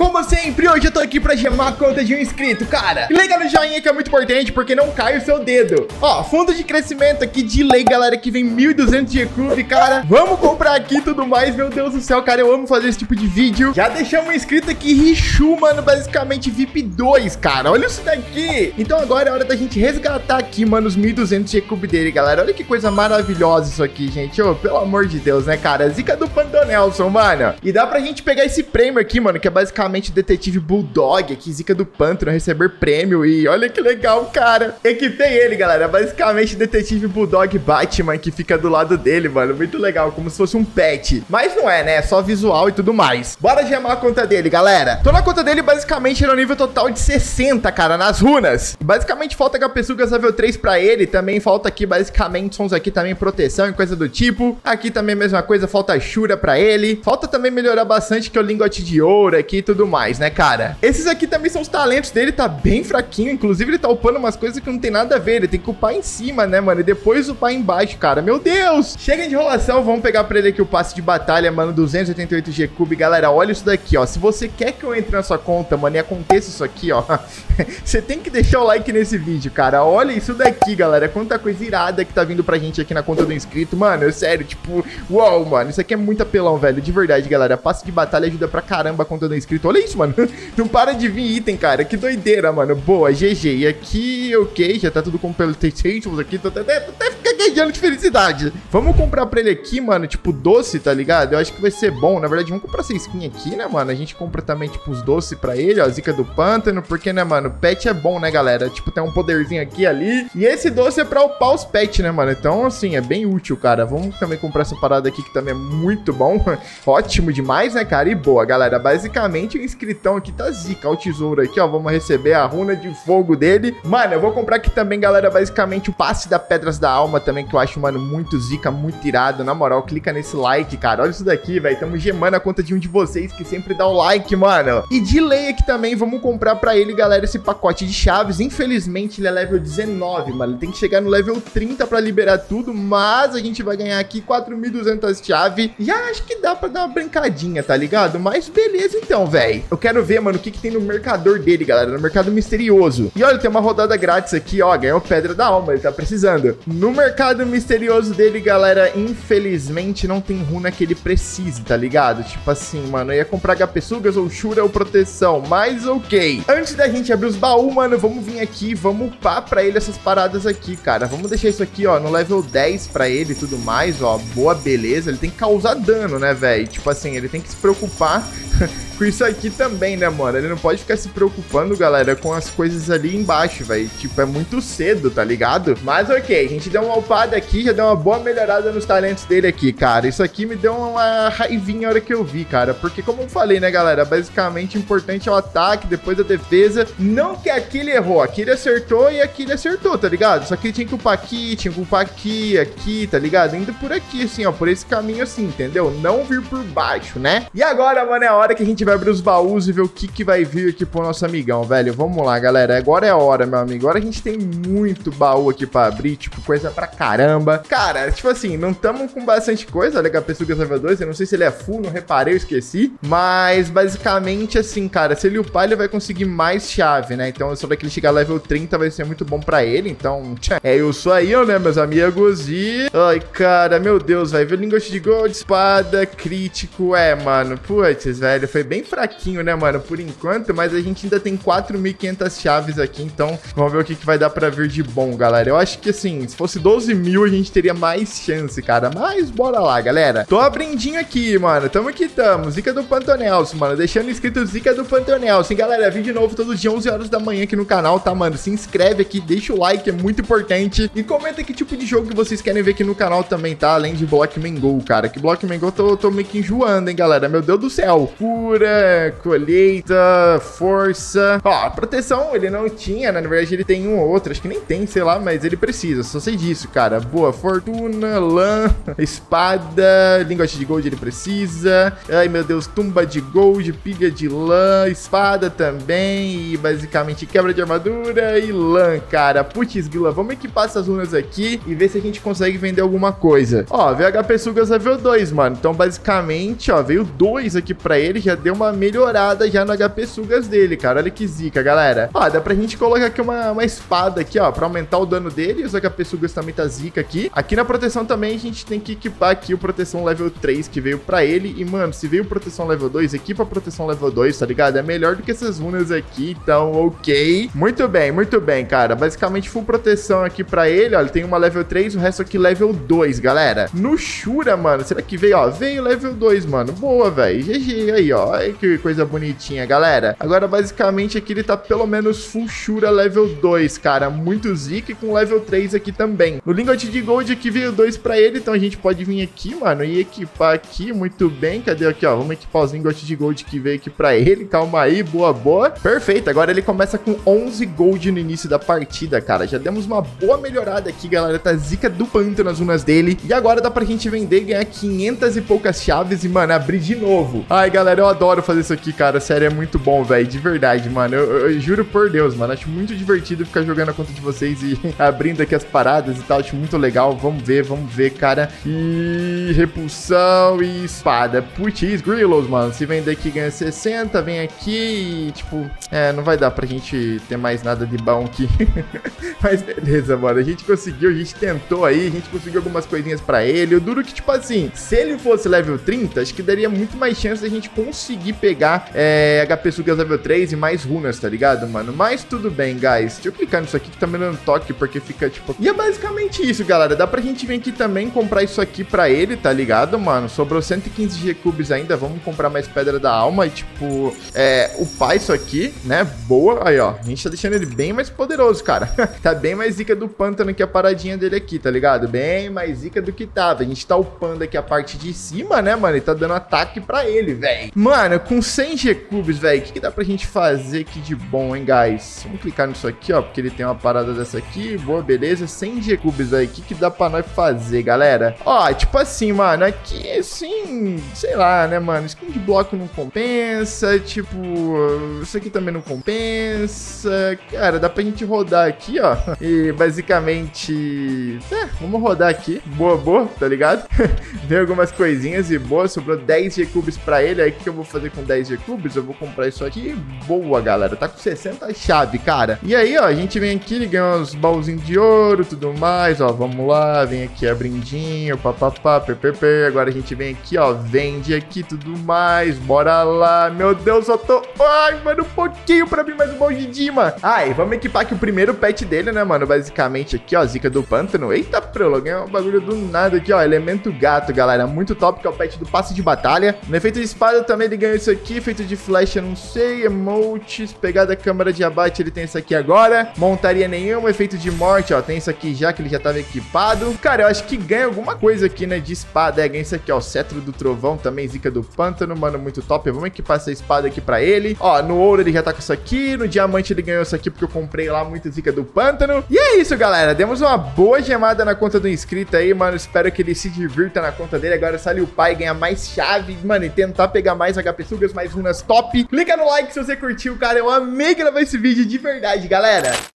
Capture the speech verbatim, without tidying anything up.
Como sempre, hoje eu tô aqui pra gemar a conta de um inscrito, cara. E liga no joinha que é muito importante, porque não cai o seu dedo. Ó, fundo de crescimento aqui de lei, galera, que vem mil e duzentos de G-Cube, cara. Vamos comprar aqui e tudo mais, meu Deus do céu, cara, eu amo fazer esse tipo de vídeo. Já deixamos um inscrito aqui, Richu, mano, basicamente VIP dois, cara. Olha isso daqui. Então agora é hora da gente resgatar aqui, mano, os mil e duzentos de G-Cube dele, galera. Olha que coisa maravilhosa isso aqui, gente. Ô, pelo amor de Deus, né, cara? Zica do Pantonelson, mano. E dá pra gente pegar esse prêmio aqui, mano, que é basicamente Detetive Bulldog, aqui, zica do pântano, receber prêmio, e olha que legal, cara. Equipei ele, galera, basicamente Detetive Bulldog Batman, que fica do lado dele, mano, muito legal, como se fosse um pet, mas não é, né, é só visual e tudo mais. Bora gemar a conta dele, galera. Tô na conta dele, basicamente, no nível total de sessenta, cara, nas runas. Basicamente, falta Gapessugas nível três pra ele, também falta aqui, basicamente, sons aqui também, proteção e coisa do tipo. Aqui também, mesma coisa, falta Shura pra ele, falta também melhorar bastante, que é o Lingote de Ouro aqui e tudo mais, né, cara? Esses aqui também são os talentos dele, tá bem fraquinho, inclusive ele tá upando umas coisas que não tem nada a ver, ele tem que upar em cima, né, mano, e depois upar embaixo, cara, meu Deus! Chega de enrolação, vamos pegar pra ele aqui o passe de batalha, mano, duzentos e oitenta e oito G-Cube, galera, olha isso daqui, ó, se você quer que eu entre na sua conta, mano, e aconteça isso aqui, ó, você tem que deixar o like nesse vídeo, cara, olha isso daqui, galera, quanta coisa irada que tá vindo pra gente aqui na conta do inscrito, mano, eu sério, tipo, uau, mano, isso aqui é muito apelão, velho, de verdade, galera, passe de batalha ajuda pra caramba a conta do inscrito. Olha isso, mano. Não para de vir item, cara. Que doideira, mano. Boa, G G. E aqui, ok. Já tá tudo com Pelotations aqui. Tô até, até gaguejando de felicidade. Vamos comprar pra ele aqui, mano. Tipo, doce, tá ligado? Eu acho que vai ser bom. Na verdade, vamos comprar essa skin aqui, né, mano? A gente compra também, tipo, os doces pra ele. Ó, zica do pântano. Porque, né, mano? Pet é bom, né, galera? Tipo, tem um poderzinho aqui ali. E esse doce é pra upar os pets, né, mano? Então, assim, é bem útil, cara. Vamos também comprar essa parada aqui que também é muito bom. Ótimo demais, né, cara? E boa, galera. Basicamente, o inscritão aqui tá zica, o tesouro aqui, ó, vamos receber a runa de fogo dele. Mano, eu vou comprar aqui também, galera, basicamente o passe da Pedras da Alma também, que eu acho, mano, muito zica, muito irado, na moral, clica nesse like, cara, olha isso daqui, velho, tamo gemando a conta de um de vocês que sempre dá o like, mano. E de lei aqui também, vamos comprar pra ele, galera, esse pacote de chaves, infelizmente ele é level dezenove, mano, ele tem que chegar no level trinta pra liberar tudo, mas a gente vai ganhar aqui quatro mil e duzentas chaves, já acho que dá pra dar uma brincadinha, tá ligado? Mas beleza então, velho. Eu quero ver, mano, o que que tem no mercador dele, galera, no mercado misterioso. E olha, tem uma rodada grátis aqui, ó, ganhou Pedra da Alma, ele tá precisando. No mercado misterioso dele, galera, infelizmente não tem runa que ele precise, tá ligado? Tipo assim, mano, eu ia comprar Gapessugas ou Chura ou Proteção, mas ok. Antes da gente abrir os baús, mano, vamos vir aqui, vamos upar pra ele essas paradas aqui, cara. Vamos deixar isso aqui, ó, no level dez pra ele e tudo mais, ó, boa, beleza. Ele tem que causar dano, né, velho? Tipo assim, ele tem que se preocupar com isso aqui também, né, mano? Ele não pode ficar se preocupando, galera, com as coisas ali embaixo, velho. Tipo, é muito cedo, tá ligado? Mas ok, a gente deu uma upada aqui, já deu uma boa melhorada nos talentos dele aqui, cara. Isso aqui me deu uma raivinha a hora que eu vi, cara. Porque, como eu falei, né, galera, basicamente o importante é o ataque, depois a defesa. Não que aqui ele errou, aqui ele acertou e aqui ele acertou, tá ligado? Só que ele tinha que upar aqui, tinha que upar aqui, aqui, tá ligado? Indo por aqui, assim, ó, por esse caminho assim, entendeu? Não vir por baixo, né? E agora, mano, é a hora que a gente vai abrir os baús e ver o que que vai vir aqui pro nosso amigão, velho. Vamos lá, galera. Agora é a hora, meu amigo. Agora a gente tem muito baú aqui pra abrir, tipo, coisa pra caramba. Cara, tipo assim, não tamo com bastante coisa. Olha, Gapessugas nível dois. Eu não sei se ele é full, não reparei, eu esqueci. Mas, basicamente, assim, cara, se ele upar, ele vai conseguir mais chave, né? Então, só daqui ele chegar level trinta vai ser muito bom pra ele. Então, é isso aí, né, meus amigos? E... ai, cara, meu Deus, vai ver o Lingote de Gold, espada, crítico. É, mano, putz, velho. Foi bem fraquinho, né, mano, por enquanto. Mas a gente ainda tem quatro mil e quinhentas chaves aqui. Então, vamos ver o que que vai dar pra vir de bom, galera. Eu acho que, assim, se fosse doze mil, a gente teria mais chance, cara. Mas, bora lá, galera. Tô abrindinho aqui, mano. Tamo que tamo. Zica do Pantonelson, mano. Deixando inscrito Zica do Pantonelson. Galera, vídeo novo todo dia, onze horas da manhã aqui no canal, tá, mano? Se inscreve aqui, deixa o like, é muito importante. E comenta que tipo de jogo que vocês querem ver aqui no canal também, tá? Além de Blockman Go, cara. Que Blockman Go eu tô, tô meio que enjoando, hein, galera? Meu Deus do céu. Cura, colheita, força. Ó, proteção ele não tinha, né? Na verdade ele tem um ou outro, acho que nem tem, sei lá, mas ele precisa, só sei disso, cara. Boa, fortuna, lã, espada, lingote de gold ele precisa. Ai, meu Deus, tumba de gold, pilha de lã, espada também e basicamente quebra de armadura e lã, cara. Putz, guila, vamos equipar essas runas aqui e ver se a gente consegue vender alguma coisa. Ó, veio Gapessugas nível dois, mano. Então, basicamente, ó, veio dois aqui pra ele. ele já deu uma melhorada já no H P Sugas dele, cara. Olha que zica, galera. Ó, dá pra gente colocar aqui uma, uma espada aqui, ó, pra aumentar o dano dele. Os H P Sugas também tá zica aqui. Aqui na proteção também a gente tem que equipar aqui o proteção level três que veio pra ele. E, mano, se veio proteção level dois, equipa proteção level dois, tá ligado? É melhor do que essas runas aqui, então, ok. Muito bem, muito bem, cara. Basicamente, full proteção aqui pra ele, ó. Ele tem uma level três, o resto aqui level dois, galera. No Shura, mano, será que veio, ó? Veio level dois, mano. Boa, velho. G G aí, ó. Olha que coisa bonitinha, galera. Agora, basicamente, aqui ele tá pelo menos full Shura level dois, cara. Muito zica e com level três aqui também. No Lingote de Gold aqui veio dois pra ele, então a gente pode vir aqui, mano, e equipar aqui. Muito bem. Cadê aqui, ó? Vamos equipar os Lingotes de Gold que veio aqui pra ele. Calma aí. Boa, boa. Perfeito. Agora ele começa com onze Gold no início da partida, cara. Já demos uma boa melhorada aqui, galera. Tá zica do panto nas runas dele. E agora dá pra gente vender e ganhar quinhentas e poucas chaves e, mano, abrir de novo. Ai, galera, eu adoro fazer isso aqui, cara. Sério, é muito bom, velho. De verdade, mano. Eu, eu, eu juro por Deus, mano. Acho muito divertido ficar jogando a conta de vocês e abrindo aqui as paradas e tal. Acho muito legal. Vamos ver, vamos ver, cara. E repulsão e espada. Putz, grillos, mano. Se vender aqui, ganha sessenta. Vem aqui e, tipo, é, não vai dar pra gente ter mais nada de bom aqui. Mas beleza, mano. A gente conseguiu, a gente tentou aí, a gente conseguiu algumas coisinhas pra ele. Eu duro que, tipo assim, se ele fosse level trinta, acho que daria muito mais chance da gente conseguir pegar é, H P Sugas level três e mais runas, tá ligado, mano? Mas tudo bem, guys. Deixa eu clicar nisso aqui que tá me dando toque, porque fica, tipo... E é basicamente isso, galera. Dá pra gente vir aqui também comprar isso aqui pra ele, tá ligado, mano? Sobrou cento e quinze G-Cubes ainda. Vamos comprar mais Pedra da Alma e, tipo, é, upar isso aqui, né? Boa. Aí, ó. A gente tá deixando ele bem mais poderoso, cara. Tá bem mais zica do pântano que a paradinha dele aqui, tá ligado? Bem mais zica do que tava. A gente tá upando aqui a parte de cima, né, mano? E tá dando ataque pra ele, velho. Mano, com cem G-Cubes, velho, o que, que dá pra gente fazer aqui de bom, hein, guys? Vamos clicar nisso aqui, ó, porque ele tem uma parada dessa aqui. Boa, beleza. cem G-Cubes, velho. O que, que dá pra nós fazer, galera? Ó, tipo assim, mano, aqui, assim, sei lá, né, mano? Skin de bloco não compensa, tipo, isso aqui também não compensa. Cara, dá pra gente rodar aqui, ó, e basicamente... É, vamos rodar aqui. Boa, boa, tá ligado? Veio algumas coisinhas e boa, sobrou dez G-Cubes pra ele. Aí o que eu vou fazer com dez G-Cubes? Eu vou comprar isso aqui. Boa, galera. Tá com sessenta chave, cara. E aí, ó, a gente vem aqui, liga uns baúzinhos de ouro, tudo mais, ó. Vamos lá, vem aqui a brindinho, papapá, ppp. Agora a gente vem aqui, ó, vende aqui, tudo mais. Bora lá. Meu Deus, só tô... Ai, mano, um pouquinho pra abrir mais um baú de Dima. Ai, vamos equipar aqui o primeiro pet dele, né, mano? Basicamente aqui, ó, zica do pântano. Eita, prologo, é um bagulho do nada aqui, ó. Elemento gato, galera. Muito top, que é o pet do passe de batalha. No efeito de espada também ele ganhou isso aqui. Efeito de flecha, não sei. Emotes, pegada, câmara de abate, ele tem isso aqui agora. Montaria nenhuma. Efeito de morte, ó, tem isso aqui já, que ele já tava equipado. Cara, eu acho que ganha alguma coisa aqui, né, de espada. É, ganha isso aqui, ó, cetro do trovão, também zica do pântano, mano, muito top. Vamos equipar essa espada aqui pra ele. Ó, no ouro ele já tá com isso aqui. No diamante ele ganhou isso aqui porque eu comprei lá, muito zica do pântano. E é isso, galera. Demos uma boa gemada na conta do inscrito aí, mano. Espero que ele se divirta na conta dele. Agora saiu o pai, ganhar mais chave, mano, e tentar pegar mais H P Sugas, mais runas top. Clica no like se você curtiu, cara. Eu amei gravar esse vídeo de verdade, galera.